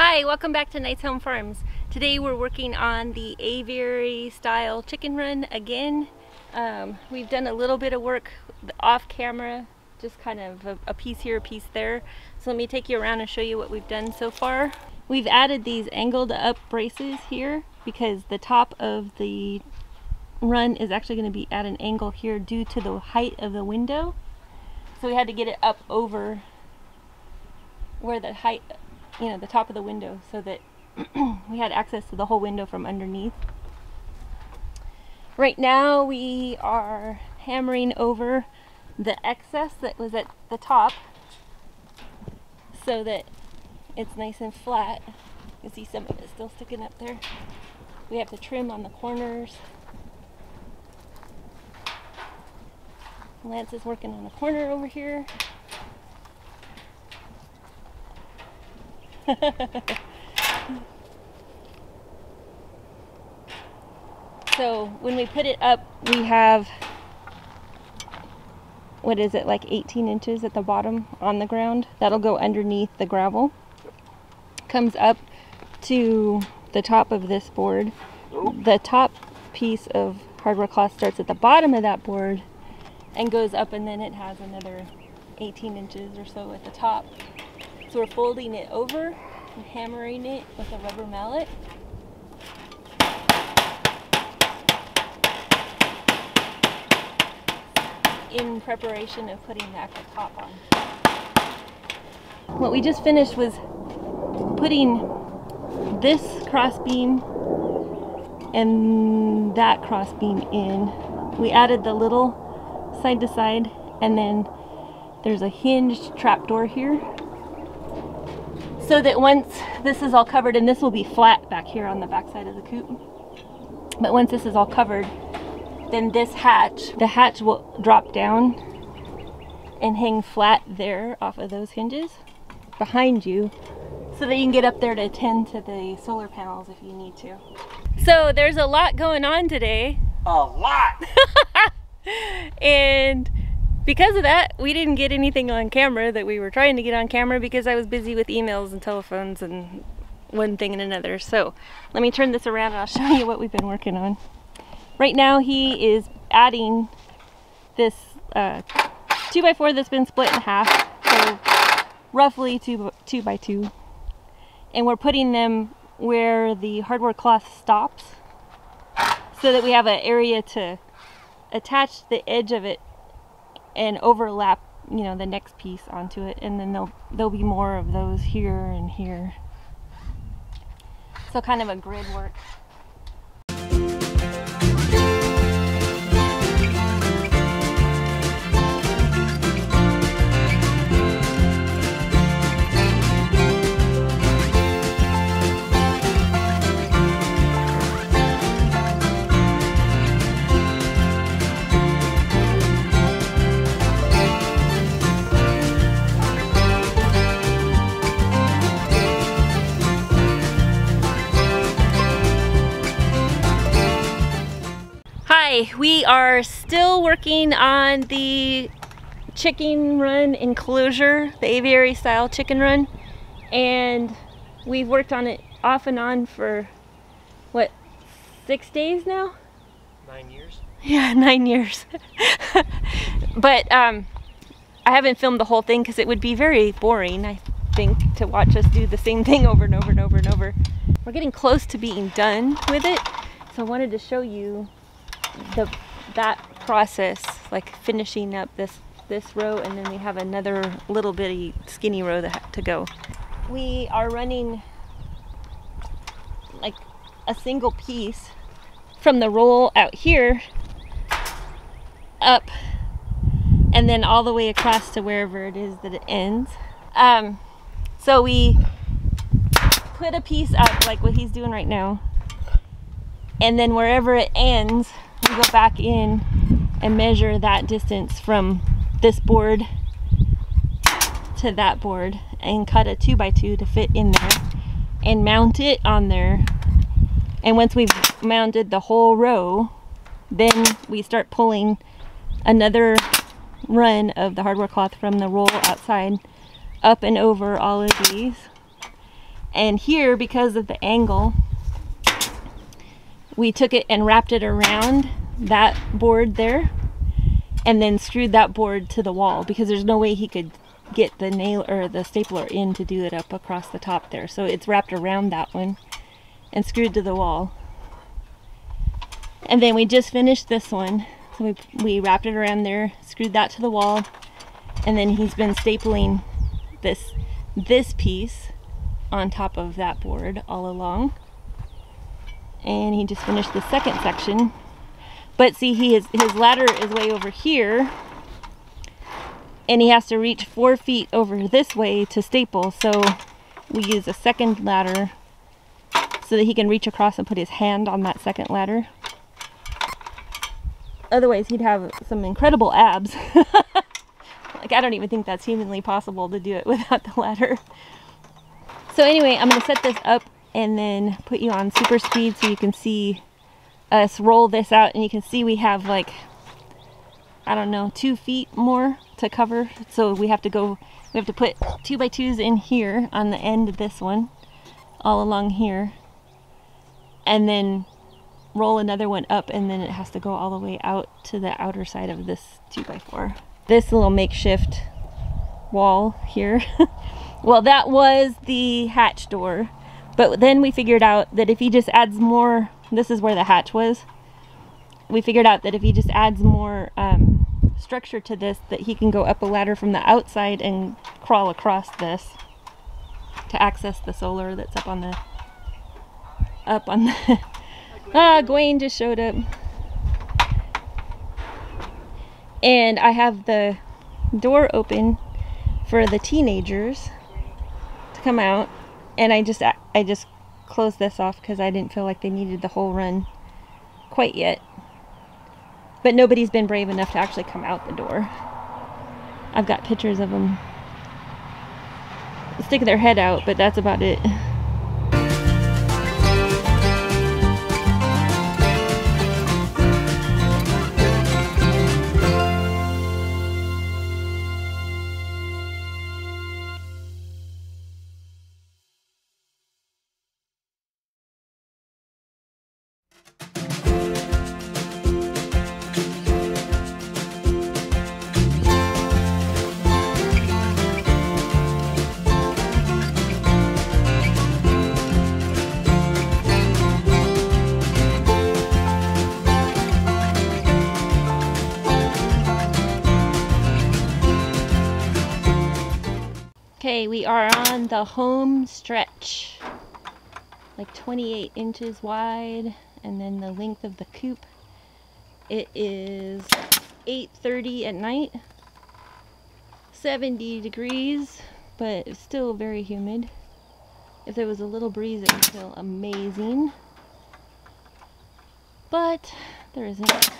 Hi, welcome back to Knight's Home Farms. Today we're working on the aviary style chicken run again. We've done a little bit of work off camera, just kind of a piece here, a piece there. So let me take you around and show you what we've done so far. We've added these angled up braces here because the top of the run is actually going to be at an angle here due to the height of the window. So we had to get it up over where the height, you know, the top of the window, so that we had access to the whole window from underneath. Right now we are hammering over the excess that was at the top so that it's nice and flat. You can see some of it still sticking up there. We have to trim on the corners. Lance is working on a corner over here. So when we put it up, we have, what is it, like 18 inches at the bottom on the ground. That'll go underneath the gravel. Comes up to the top of this board. The top piece of hardware cloth starts at the bottom of that board and goes up, and then it has another 18 inches or so at the top. So we're folding it over and hammering it with a rubber mallet. In preparation of putting the actual top on. What we just finished was putting this crossbeam and that crossbeam in. We added the little side to side, and then there's a hinged trapdoor here so that once this is all covered, and this will be flat back here on the back side of the coop, but once this is all covered, then this hatch, the hatch will drop down and hang flat there off of those hinges behind you so that you can get up there to attend to the solar panels if you need to. So there's a lot going on today. A lot! And because of that, we didn't get anything on camera that we were trying to get on camera because I was busy with emails and telephones and one thing and another. So let me turn this around and I'll show you what we've been working on. Right now he is adding this 2x4 that's been split in half, so roughly two by two, and we're putting them where the hardware cloth stops so that we have an area to attach the edge of it and overlap, you know, the next piece onto it, and then there'll be more of those here and here. So kind of a grid work. We are still working on the chicken run enclosure, the aviary style chicken run, and we've worked on it off and on for what, 6 days now? 9 years. Yeah, 9 years. But I haven't filmed the whole thing because it would be very boring, I think, to watch us do the same thing over and over and over and over. We're getting close to being done with it, so I wanted to show you that process, like finishing up this row, and then we have another little bitty skinny row that to go. We are running like a single piece from the roll out here up, and then all the way across to wherever it is that it ends. So we put a piece up like what he's doing right now, and then wherever it ends, we go back in and measure that distance from this board to that board and cut a 2x2 to fit in there and mount it on there. And once we've mounted the whole row, then we start pulling another run of the hardware cloth from the roll outside up and over all of these, And here, because of the angle, we took it and wrapped it around that board there and then screwed that board to the wall, because there's no way he could get the nail or the stapler in to do it up across the top there. So it's wrapped around that one and screwed to the wall. And then we just finished this one. So we wrapped it around there, screwed that to the wall, and then he's been stapling this piece on top of that board all along. And he just finished the second section. But see, his ladder is way over here, and he has to reach 4 feet over this way to staple. So we use a second ladder so that he can reach across and put his hand on that second ladder. Otherwise, he'd have some incredible abs. Like, I don't even think that's humanly possible to do it without the ladder. So anyway, I'm gonna set this up and then put you on super speed so you can see us roll this out, and you can see we have, like, I don't know, 2 feet more to cover. So we have to put 2x2s in here on the end of this one, all along here, and then roll another one up, and then it has to go all the way out to the outer side of this 2x4. This little makeshift wall here. Well, that was the hatch door, but then we figured out that if he just adds more, this is where the hatch was. We figured out that if he just adds more structure to this, that he can go up a ladder from the outside and crawl across this to access the solar that's up on the ah, Gwaine just showed up. And I have the door open for the teenagers to come out, and I just closed this off because I didn't feel like they needed the whole run quite yet. But nobody's been brave enough to actually come out the door. I've got pictures of them sticking their head out, but that's about it. We are on the home stretch, like 28 inches wide, and then the length of the coop. It is 8:30 at night, 70 degrees, but it's still very humid. If there was a little breeze, it would feel amazing, but there isn't.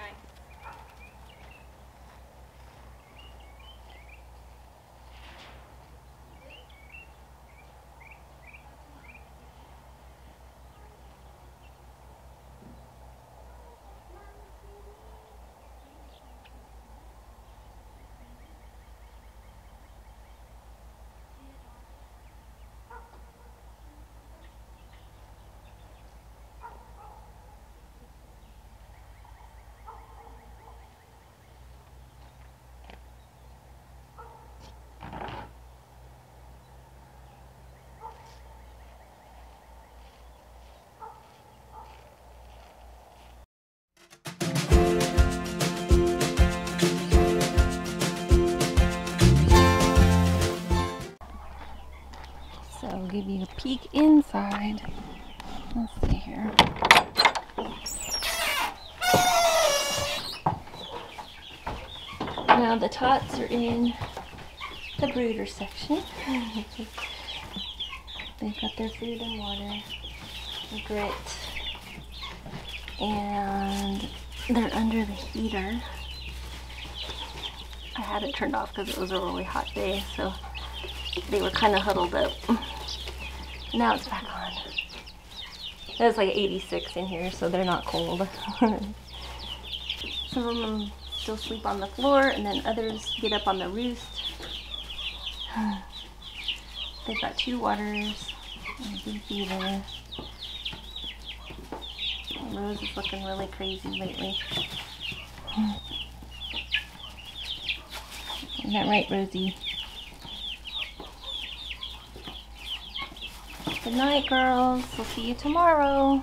night. I'll give you a peek inside. Let's see here. Now the tots are in the brooder section. They've got their food and water, grit, and they're under the heater. I had it turned off because it was a really hot day, so they were kind of huddled up. Now it's back on. It was like 86 in here, so they're not cold. Some of them still sleep on the floor, and then others get up on the roost. They've got two waters and a big feeder. Rose is looking really crazy lately. Isn't that right, Rosie? Good night, girls. We'll see you tomorrow.